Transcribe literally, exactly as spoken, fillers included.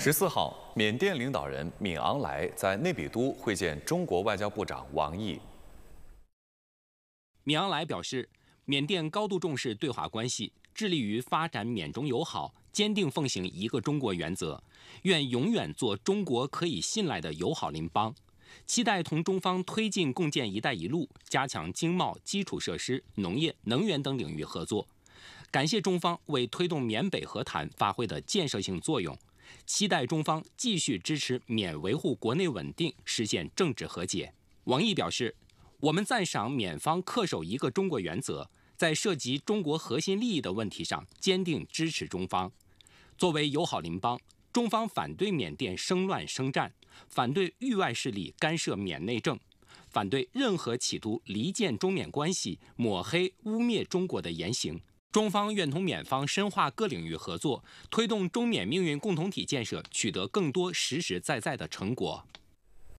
十四号，缅甸领导人敏昂莱在内比都会见中国外交部长王毅。敏昂莱表示，缅甸高度重视对华关系，致力于发展缅中友好，坚定奉行一个中国原则，愿永远做中国可以信赖的友好邻邦，期待同中方推进共建“一带一路”，加强经贸、基础设施、农业、能源等领域合作。感谢中方为推动缅北和谈发挥的建设性作用。 期待中方继续支持缅维护国内稳定，实现政治和解。王毅表示，我们赞赏缅方恪守一个中国原则，在涉及中国核心利益的问题上坚定支持中方。作为友好邻邦，中方反对缅甸生乱生战，反对域外势力干涉缅内政，反对任何企图离间中缅关系、抹黑、污蔑中国的言行。 中方愿同缅方深化各领域合作，推动中缅命运共同体建设取得更多实实在在的成果。